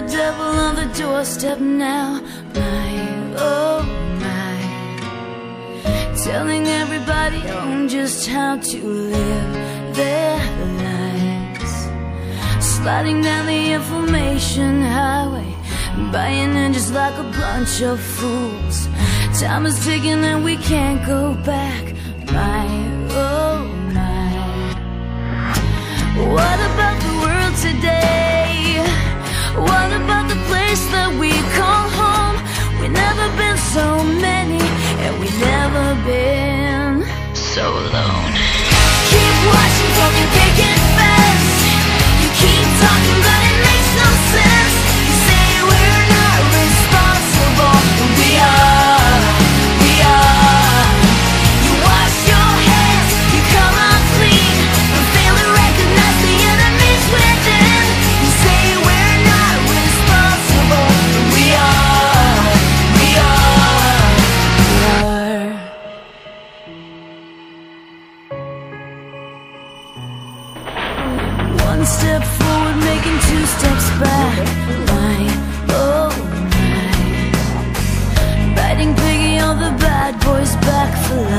the devil on the doorstep now. My, oh my, telling everybody on just how to live their lives, sliding down the information highway, buying in just like a bunch of fools. Time is ticking and we can't go back. My, oh my, what about the world today? What about the place that we call home? We've never been so many, and we've never been so alone. Keep watching for me, pick it fast. You keep talking but it makes no sense. You say we're not responsible, and we are. Back for life.